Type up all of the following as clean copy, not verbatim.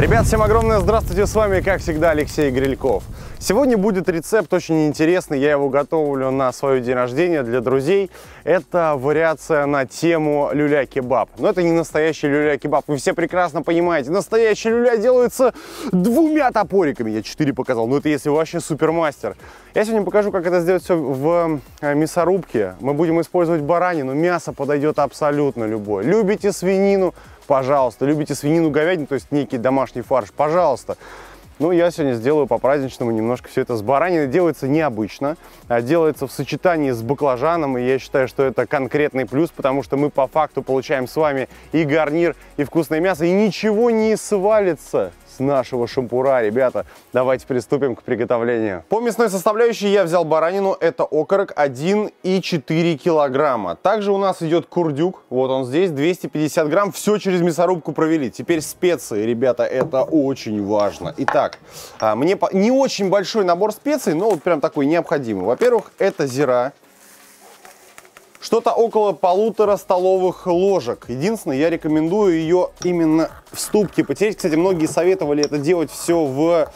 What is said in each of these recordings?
Ребят, всем огромное здравствуйте, с вами, как всегда, Алексей Грильков. Сегодня будет рецепт очень интересный, я его готовлю на свой день рождения для друзей. Это вариация на тему люля-кебаб. Но это не настоящий люля-кебаб, вы все прекрасно понимаете. Настоящий люля делается двумя топориками, я 4 показал, но это если вообще супермастер. Я сегодня покажу, как это сделать все в мясорубке. Мы будем использовать баранину, мясо подойдет абсолютно любое. Любите свинину? Пожалуйста. Любите свинину, говядину, то есть некий домашний фарш? Пожалуйста. Ну, я сегодня сделаю по-праздничному немножко все это с бараниной. Делается необычно, а делается в сочетании с баклажаном, и я считаю, что это конкретный плюс, потому что мы по факту получаем с вами и гарнир, и вкусное мясо, и ничего не свалится с нашего шампура. Ребята, давайте приступим к приготовлению. По мясной составляющей я взял баранину, это окорок 1,4 килограмма. Также у нас идет курдюк, вот он здесь, 250 грамм, все через мясорубку провели. Теперь специи, ребята, это очень важно. Итак, мне не очень большой набор специй, но вот прям такой необходимый. Во-первых, это зира. Что-то около 1,5 столовых ложек. Единственное, я рекомендую ее именно в ступке потереть. Кстати, многие советовали это делать все в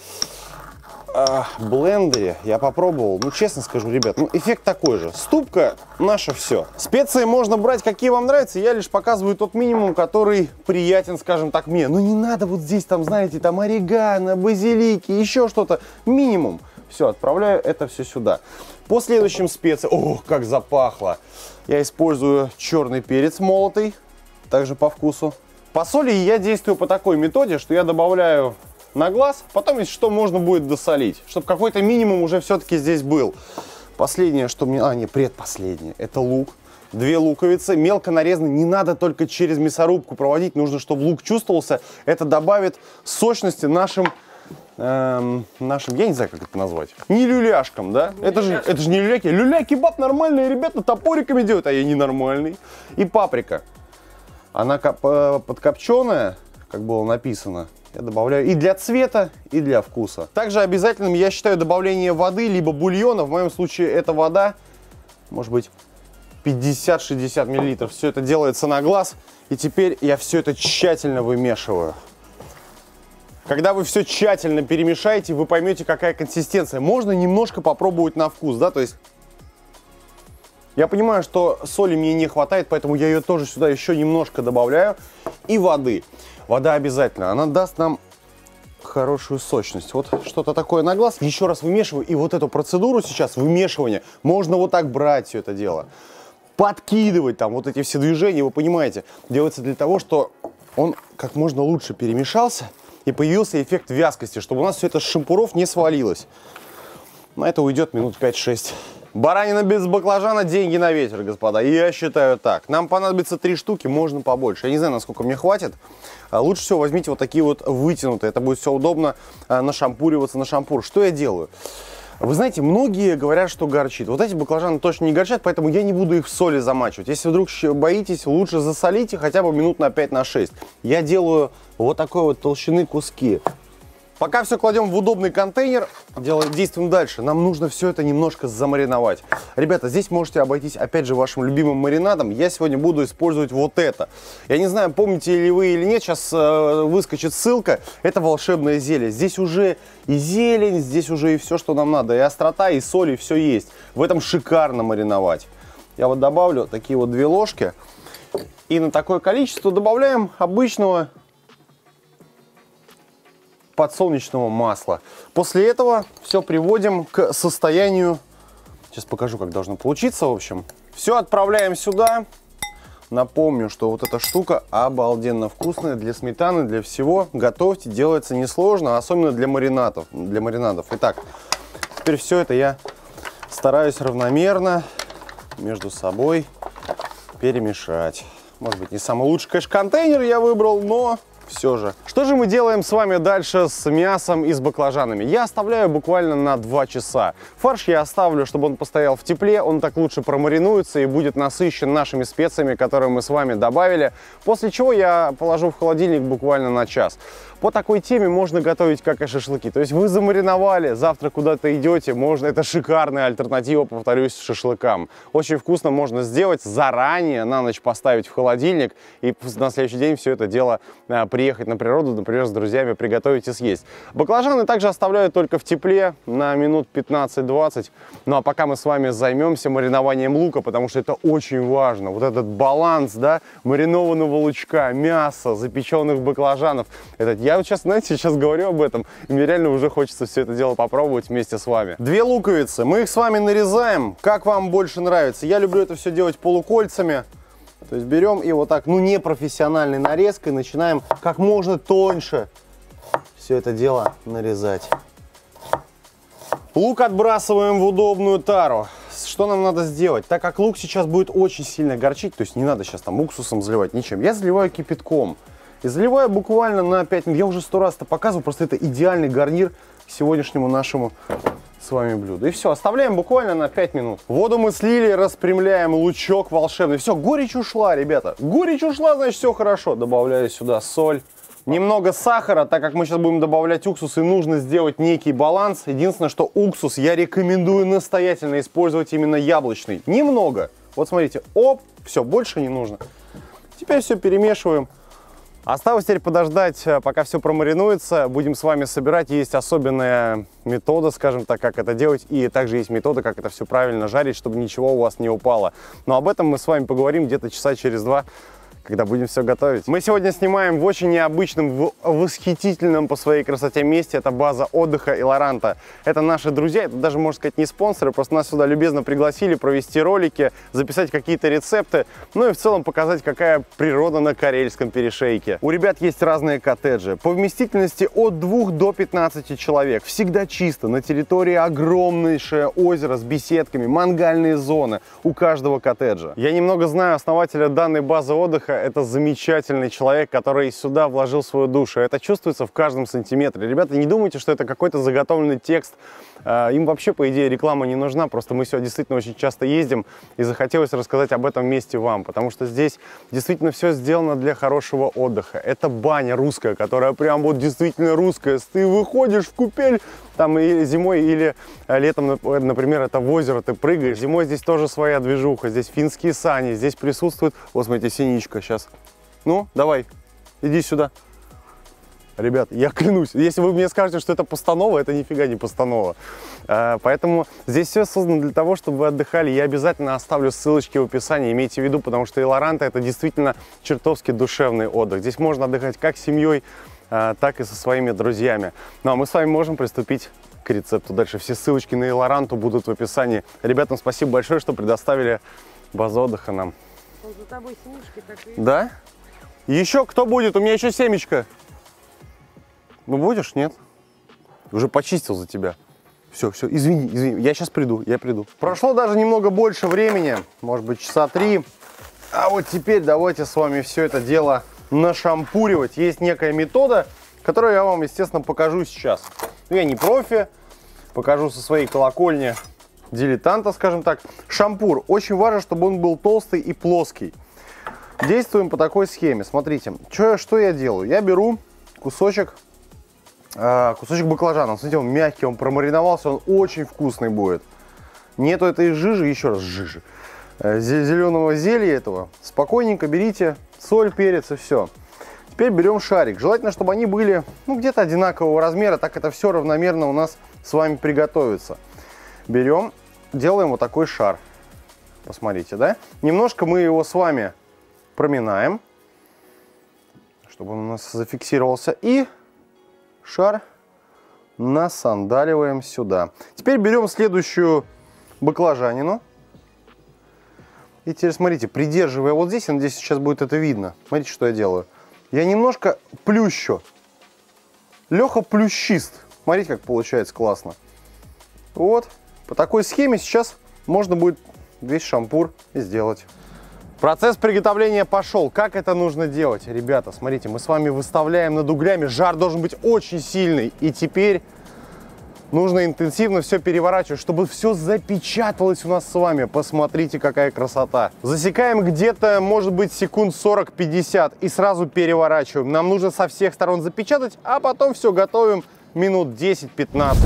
блендере. Я попробовал. Ну, честно скажу, ребят, ну, эффект такой же. Ступка наша все. Специи можно брать, какие вам нравятся. Я лишь показываю тот минимум, который приятен, скажем так, мне. Ну, не надо вот здесь, там, знаете, там орегано, базилики, еще что-то. Минимум. Все, отправляю это все сюда. По следующим специям... Ох, как запахло! Я использую черный перец молотый, также по вкусу. По соли я действую по такой методе, что я добавляю на глаз, потом, если что, можно будет досолить, чтобы какой-то минимум уже все-таки здесь был. Последнее, что мне... А, не, предпоследнее. Это лук. 2 луковицы, мелко нарезаны, не надо только через мясорубку проводить, нужно, чтобы лук чувствовался. Это добавит сочности нашим... я не знаю, как это назвать. Не люляшкам, да? Не это же не люляки. Люля-кебаб нормальные ребята топориками делают, а я ненормальный. И паприка. Она подкопченая, как было написано. Я добавляю и для цвета, и для вкуса. Также обязательным я считаю добавление воды, либо бульона. В моем случае это вода, может быть, 50-60 миллилитров. Все это делается на глаз. И теперь я все это тщательно вымешиваю. Когда вы все тщательно перемешаете, вы поймете, какая консистенция. Можно немножко попробовать на вкус, да, то есть... Я понимаю, что соли мне не хватает, поэтому я ее тоже сюда еще немножко добавляю. И воды. Вода обязательно, она даст нам хорошую сочность. Вот что-то такое на глаз. Еще раз вымешиваю. И вот эту процедуру сейчас, вымешивание, можно вот так брать все это дело. Подкидывать там вот эти все движения, вы понимаете. Делается для того, что он как можно лучше перемешался. И появился эффект вязкости, чтобы у нас все это с шампуров не свалилось. На это уйдет минут 5-6. Баранина без баклажана – деньги на ветер, господа. Я считаю так. Нам понадобится 3 штуки, можно побольше. Я не знаю, насколько мне хватит. Лучше всего возьмите вот такие вот вытянутые. Это будет все удобно нашампуриваться на шампур. Что я делаю? Вы знаете, многие говорят, что горчит. Вот эти баклажаны точно не горчат, поэтому я не буду их в соли замачивать. Если вдруг боитесь, лучше засолите хотя бы минут на 5-6. Я делаю вот такой вот толщины куски. Пока все кладем в удобный контейнер, действуем дальше. Нам нужно все это немножко замариновать. Ребята, здесь можете обойтись, опять же, вашим любимым маринадом. Я сегодня буду использовать вот это. Я не знаю, помните ли вы или нет, сейчас выскочит ссылка. Это волшебное зелье. Здесь уже и зелень, здесь уже и все, что нам надо. И острота, и соль, и все есть. В этом шикарно мариновать. Я вот добавлю такие вот 2 ложки. И на такое количество добавляем обычного подсолнечного масла. После этого все приводим к состоянию, сейчас покажу, как должно получиться, в общем. Все отправляем сюда. Напомню, что вот эта штука обалденно вкусная для сметаны, для всего. Готовьте, делается несложно, особенно для маринадов. Итак, теперь все это я стараюсь равномерно между собой перемешать. Может быть, не самый лучший, конечно, контейнер я выбрал, но... Все же. Что же мы делаем с вами дальше с мясом и с баклажанами? Я оставляю буквально на 2 часа. Фарш я оставлю, чтобы он постоял в тепле, он так лучше промаринуется и будет насыщен нашими специями, которые мы с вами добавили. После чего я положу в холодильник буквально на час. По такой теме можно готовить как и шашлыки. То есть вы замариновали, завтра куда-то идете, можно, это шикарная альтернатива, повторюсь, шашлыкам. Очень вкусно можно сделать, заранее на ночь поставить в холодильник и на следующий день все это дело приехать на природу, например, с друзьями приготовить и съесть. Баклажаны также оставляют только в тепле на минут 15-20. Ну а пока мы с вами займемся маринованием лука, потому что это очень важно. Вот этот баланс, да, маринованного лучка, мяса, запеченных баклажанов. Я вот сейчас, знаете, говорю об этом, и мне реально уже хочется все это дело попробовать вместе с вами. Две луковицы, мы их с вами нарезаем, как вам больше нравится. Я люблю это все делать полукольцами, то есть берем и вот так, ну, непрофессиональной нарезкой начинаем как можно тоньше все это дело нарезать. Лук отбрасываем в удобную тару. Что нам надо сделать? Так как лук сейчас будет очень сильно горчить, то есть не надо сейчас там уксусом заливать, ничем. Я заливаю кипятком. И заливаю буквально на 5 минут. Я уже 100 раз это показывал, просто это идеальный гарнир к сегодняшнему нашему с вами блюду. И все, оставляем буквально на 5 минут. Воду мы слили, распрямляем лучок волшебный. Все, горечь ушла, ребята. Горечь ушла, значит, все хорошо. Добавляю сюда соль. Немного сахара, так как мы сейчас будем добавлять уксус, и нужно сделать некий баланс. Единственное, что уксус я рекомендую настоятельно использовать именно яблочный. Немного. Вот смотрите, оп, все, больше не нужно. Теперь все перемешиваем. Осталось теперь подождать, пока все промаринуется. Будем с вами собирать. Есть особенная метода, скажем так, как это делать. И также есть метода, как это все правильно жарить, чтобы ничего у вас не упало. Но об этом мы с вами поговорим где-то часа через два, когда будем все готовить. Мы сегодня снимаем в очень необычном, в восхитительном по своей красоте месте. Это база отдыха Илоранта. Это наши друзья, это даже, можно сказать, не спонсоры, просто нас сюда любезно пригласили провести ролики, записать какие-то рецепты, ну и в целом показать, какая природа на Карельском перешейке. У ребят есть разные коттеджи, по вместительности от 2 до 15 человек. Всегда чисто, на территории огромнейшее озеро с беседками, мангальные зоны у каждого коттеджа. Я немного знаю основателя данной базы отдыха. Это замечательный человек, который сюда вложил свою душу. Это чувствуется в каждом сантиметре. Ребята, не думайте, что это какой-то заготовленный текст. Им вообще, по идее, реклама не нужна. Просто мы сюда действительно очень часто ездим. И захотелось рассказать об этом месте вам. Потому что здесь действительно все сделано для хорошего отдыха. Это баня русская, которая прям вот действительно русская. Ты выходишь в купель, там и зимой, или летом, например, это в озеро ты прыгаешь. Зимой здесь тоже своя движуха. Здесь финские сани, здесь присутствует... Вот, смотрите, синичка. Сейчас. Ну, давай, иди сюда. Ребят, я клянусь, если вы мне скажете, что это постанова, это нифига не постанова. Поэтому здесь все создано для того, чтобы вы отдыхали. Я обязательно оставлю ссылочки в описании, имейте в виду, потому что Илоранта — это действительно чертовски душевный отдых. Здесь можно отдыхать как с семьей, так и со своими друзьями. Ну, а мы с вами можем приступить к рецепту дальше. Все ссылочки на Илоранту будут в описании. Ребятам спасибо большое, что предоставили базу отдыха нам. За тобой семечки, так и... Да? Еще кто будет? У меня еще семечко. Ну, будешь? Нет? Уже почистил за тебя. Все, все, извини, извини. Я сейчас приду, я приду. Прошло даже немного больше времени, может быть, часа 3. А вот теперь давайте с вами все это дело нашампуривать. Есть некая метода, которую я вам, естественно, покажу сейчас. Ну, я не профи, покажу со своей колокольни дилетанта, скажем так. Шампур. Очень важно, чтобы он был толстый и плоский. Действуем по такой схеме. Смотрите, что я делаю? Я беру кусочек баклажана. Смотрите, он мягкий, он промариновался, он очень вкусный будет. Нету этой жижи, еще раз жижи, зеленого зелья этого. Спокойненько берите соль, перец и все. Теперь берем шарик. Желательно, чтобы они были, ну, где-то одинакового размера, так это все равномерно у нас с вами приготовится. Берем, делаем вот такой шар. Посмотрите, да? Немножко мы его с вами проминаем, чтобы он у нас зафиксировался. И шар насандаливаем сюда. Теперь берем следующую баклажанину. И теперь, смотрите, придерживая вот здесь, надеюсь, сейчас будет это видно. Смотрите, что я делаю. Я немножко плющу. Леха плющист. Смотрите, как получается классно. Вот. По такой схеме сейчас можно будет весь шампур и сделать. Процесс приготовления пошел. Как это нужно делать? Ребята, смотрите, мы с вами выставляем над углями. Жар должен быть очень сильный. И теперь нужно интенсивно все переворачивать, чтобы все запечаталось у нас с вами. Посмотрите, какая красота. Засекаем где-то, может быть, секунд 40-50 и сразу переворачиваем. Нам нужно со всех сторон запечатать, а потом все готовим минут 10-15.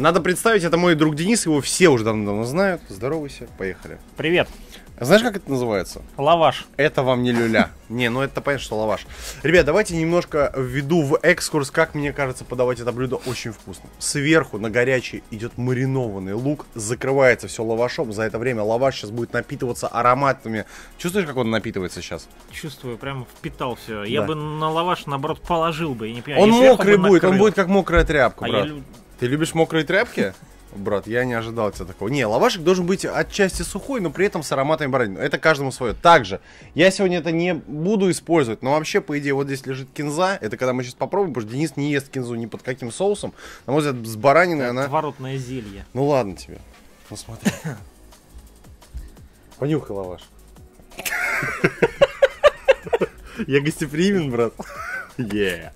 Надо представить, это мой друг Денис, его все уже давно знают. Здоровайся, поехали. Привет. Знаешь, как это называется? Лаваш. Это вам не люля. Не, ну это понятно, что лаваш. Ребят, давайте немножко введу в экскурс, как мне кажется, подавать это блюдо очень вкусно. Сверху на горячий идет маринованный лук, закрывается все лавашом. За это время лаваш сейчас будет напитываться ароматами. Чувствуешь, как он напитывается сейчас? Чувствую, прям впитал все. Да. Я бы на лаваш, наоборот, положил бы. Я не понимаю. Он мокрый будет, накрыл. Он будет как мокрая тряпка, брат. Ты любишь мокрые тряпки? Брат, я не ожидал тебя такого. Не, лавашик должен быть отчасти сухой, но при этом с ароматами баранины. Это каждому свое. Также, я сегодня это не буду использовать, но вообще, по идее, вот здесь лежит кинза. Это когда мы сейчас попробуем, потому что Денис не ест кинзу ни под каким соусом. На мой взгляд, с бараниной это она... отворотное зелье. Ну ладно тебе. Ну смотри. Понюхай лаваш. Я гостеприимен, брат. Yeah.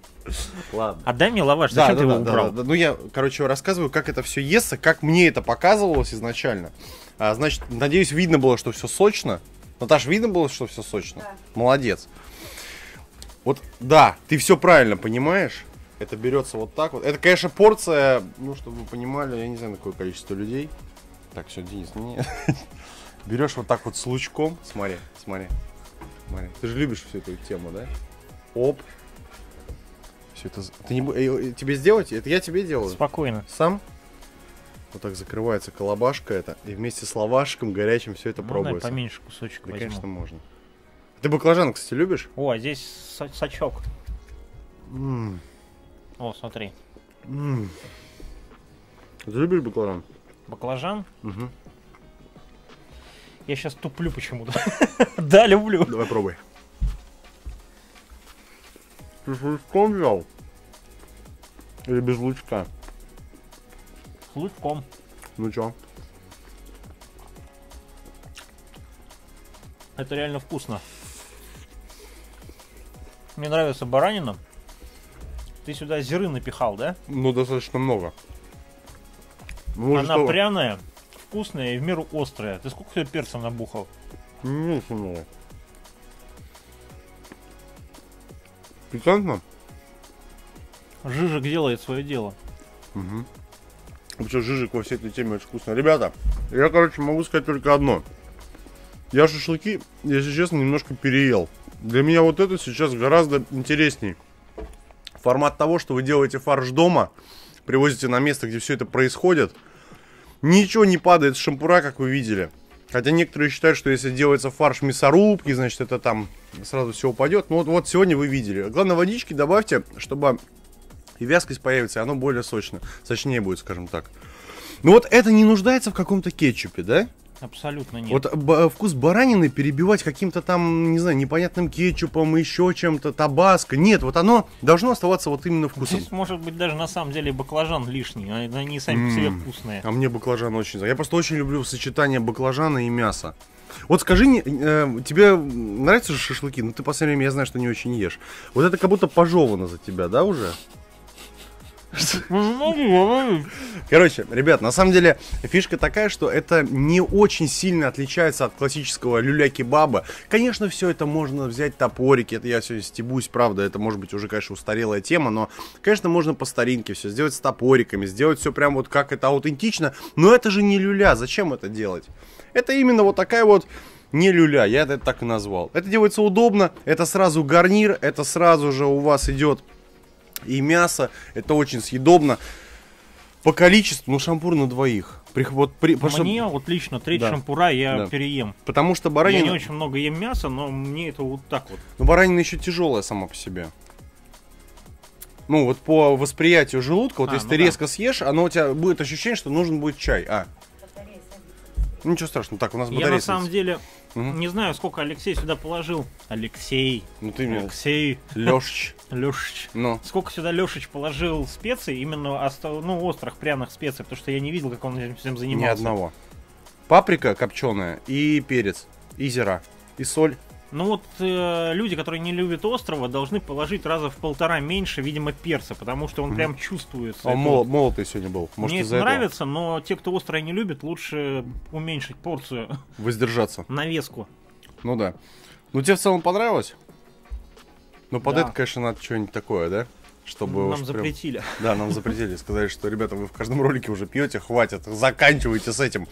Ладно. Отдай мне лаваш, зачем ты его убрал? Ну я, короче, рассказываю, как это все естся, как мне это показывалось изначально. Значит, надеюсь, видно было, что все сочно. Наташ, видно было, что все сочно? Да. Молодец. Вот, да, ты все правильно понимаешь. Это берется вот так вот. Это, конечно, порция, ну, чтобы вы понимали, я не знаю, какое количество людей. Так, все, Денис, нет. Берешь вот так вот с лучком. Смотри, смотри, смотри. Ты же любишь всю эту тему, да? Оп. Это... Ты не... Тебе сделать? Это я тебе делаю. Спокойно. Сам? Вот так закрывается колобашка это. И вместе с лавашком горячим все это, ну, пробуется. Поменьше кусочек. Да, возьму. Конечно, можно. Ты баклажан, кстати, любишь? О, здесь сачок. О, смотри. Ты любишь баклажан? Баклажан? Угу. Я сейчас туплю почему-то. Да, люблю. Давай пробуй. Ты с лучком взял? Или без лучка? С лучком. Ну чё? Это реально вкусно. Мне нравится баранина. Ты сюда зиры напихал, да? Ну, достаточно много. Ну, она что? Пряная, вкусная и в меру острая. Ты сколько себе перца набухал? Не знаю. Пикантно? Жижик делает свое дело. Угу. Вообще жижик во всей этой теме очень вкусно. Ребята, я, короче, могу сказать только одно. Я шашлыки, если честно, немножко переел. Для меня вот это сейчас гораздо интересней. Формат того, что вы делаете фарш дома, привозите на место, где все это происходит. Ничего не падает с шампура, как вы видели. Хотя некоторые считают, что если делается фарш мясорубки, значит, это там сразу все упадет. Ну вот, вот сегодня вы видели. Главное, водички добавьте, чтобы и вязкость появится, и оно более сочно. Сочнее будет, скажем так. Ну вот это не нуждается в каком-то кетчупе, да? Абсолютно нет. Вот вкус баранины перебивать каким-то там, не знаю, непонятным кетчупом, еще чем-то, табаско. Нет, вот оно должно оставаться вот именно вкусом. Здесь может быть даже на самом деле баклажан лишний, они сами по себе вкусные. А мне баклажан очень... Я просто очень люблю сочетание баклажана и мяса. Вот скажи, тебе нравятся же шашлыки? Ну ты в последнее время, я знаю, что не очень ешь. Вот это как будто пожевано за тебя, да, уже? Короче, ребят, на самом деле фишка такая, что это не очень сильно отличается от классического люля-кебаба. Конечно, все это можно взять топорики, это я сегодня стебусь, правда, это может быть уже, конечно, устарелая тема, но, конечно, можно по старинке все сделать с топориками, сделать все прям вот как это аутентично, но это же не люля, зачем это делать? Это именно вот такая вот не люля, я это так и назвал. Это делается удобно, это сразу гарнир, это сразу же у вас идет... И мясо, это очень съедобно. По количеству, ну, шампур на двоих. Мне вот лично треть шампура я переем. Потому что баранина... Я не очень много ем мяса, но мне это вот так вот. Но баранина еще тяжелая сама по себе. Ну, вот по восприятию желудка, вот если ты резко съешь, оно у тебя будет ощущение, что нужен будет чай. Ничего страшного, так, у нас батарея. Я на самом деле не знаю, сколько Алексей сюда положил. Алексей. Ну ты меня. Алексей. Лешич. Лешич. Но. Сколько сюда Лешич положил специй, именно острых, пряных специй, потому что я не видел, как он этим занимался. Ни одного. Паприка копченая, и перец, и зира, и соль. Ну вот люди, которые не любят острова, должны положить раза в полтора меньше, видимо, перца, потому что он прям чувствуется. Он молотый сегодня был. Может, мне это нравится, но те, кто острое не любит, лучше уменьшить порцию. Воздержаться. Навеску. Ну да. Ну тебе в целом понравилось? Ну под это, конечно, надо что-нибудь такое, да? Чтобы нам запретили. Прям... Да, нам запретили. Сказали, что, ребята, вы в каждом ролике уже пьете, хватит, заканчивайте с этим.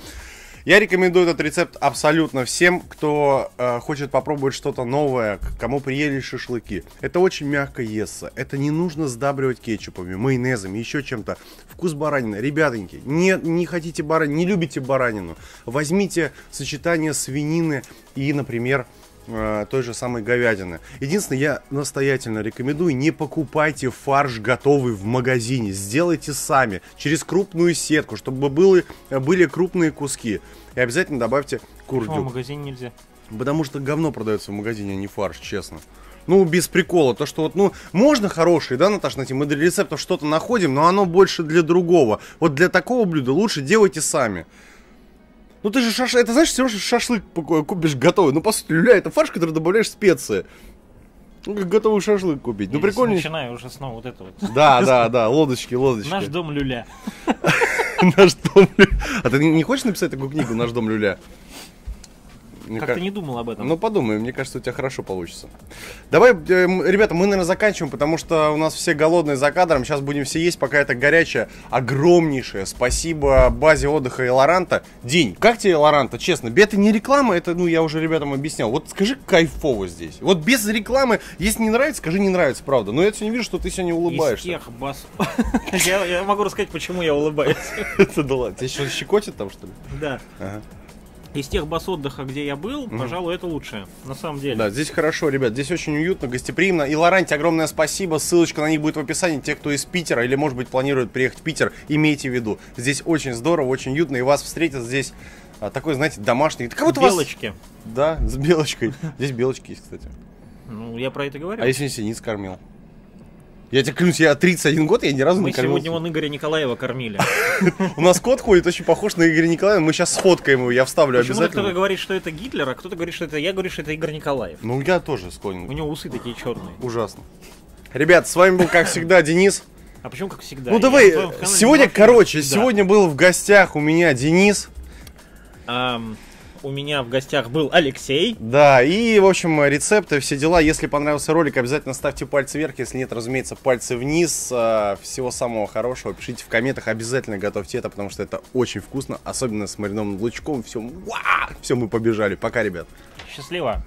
Я рекомендую этот рецепт абсолютно всем, кто хочет попробовать что-то новое, кому приели шашлыки. Это очень мягко естся, это не нужно сдабривать кетчупами, майонезами, еще чем-то. Вкус баранины, ребятоньки, не хотите баранину, не любите баранину, возьмите сочетание свинины и, например, той же самой говядины. Единственное, я настоятельно рекомендую, не покупайте фарш готовый в магазине. Сделайте сами, через крупную сетку, чтобы были крупные куски. И обязательно добавьте курдюк. Почему в магазине нельзя? Потому что говно продается в магазине, а не фарш, честно. Ну, без прикола. То, что вот, ну, можно хорошие, да, Наташ, найти, мы для рецептов что-то находим, но оно больше для другого. Вот для такого блюда лучше делайте сами. Ну ты же шашлык, это знаешь, все равно шашлык купишь готовый. Ну по сути, люля, это фарш, который добавляешь специи. Ну как готовый шашлык купить. Ну прикольно. Начинаю уже снова вот это вот. Да, лодочки. Наш дом люля. Наш дом люля. А ты не хочешь написать такую книгу «Наш дом люля»? Как ты не думал об этом? Ну подумай, мне кажется, у тебя хорошо получится. Давай, ребята, мы, наверное, заканчиваем, потому что у нас все голодные за кадром. Сейчас будем все есть, пока это горячее. Огромнейшее спасибо базе отдыха Илоранта. День, как тебе Илоранта, честно? Это не реклама, это, ну, я уже ребятам объяснял. Вот скажи, кайфово здесь. Вот без рекламы, если не нравится, скажи, не нравится, правда. Но я сегодня вижу, что ты сегодня улыбаешься. Я могу рассказать, почему я улыбаюсь. Да ладно, тебя еще щекотит там, что ли? Да. Из тех баз отдыха, где я был, пожалуй, это лучшее, на самом деле. Да, здесь хорошо, ребят, здесь очень уютно, гостеприимно. И Илоранте огромное спасибо, ссылочка на них будет в описании. Те, кто из Питера или, может быть, планирует приехать в Питер, имейте в виду. Здесь очень здорово, очень уютно, и вас встретят здесь такой, знаете, домашний... Белочки. Да, с белочкой. Здесь белочки есть, кстати. Ну, я про это говорю. А если синиц кормил? Я тебе клянусь, я 31 год, я ни разу не кормился. Мы сегодня Игоря Николаева кормили. У нас кот ходит, очень похож на Игоря Николаева. Мы сейчас сфоткаем его, я вставлю обязательно. Почему кто-то говорит, что это Гитлер, а кто-то говорит, что это я, говорю, что это Игорь Николаев. Ну, я тоже склонен. У него усы такие черные. Ужасно. Ребят, с вами был, как всегда, Денис. А почему как всегда? Ну, давай, сегодня, короче, сегодня был в гостях у меня Денис. У меня в гостях был Алексей. Да, и, в общем, рецепты, все дела. Если понравился ролик, обязательно ставьте пальцы вверх. Если нет, разумеется, пальцы вниз. Всего самого хорошего. Пишите в комментах. Обязательно готовьте это, потому что это очень вкусно. Особенно с маринованным лучком. Все, мы побежали. Пока, ребят. Счастливо.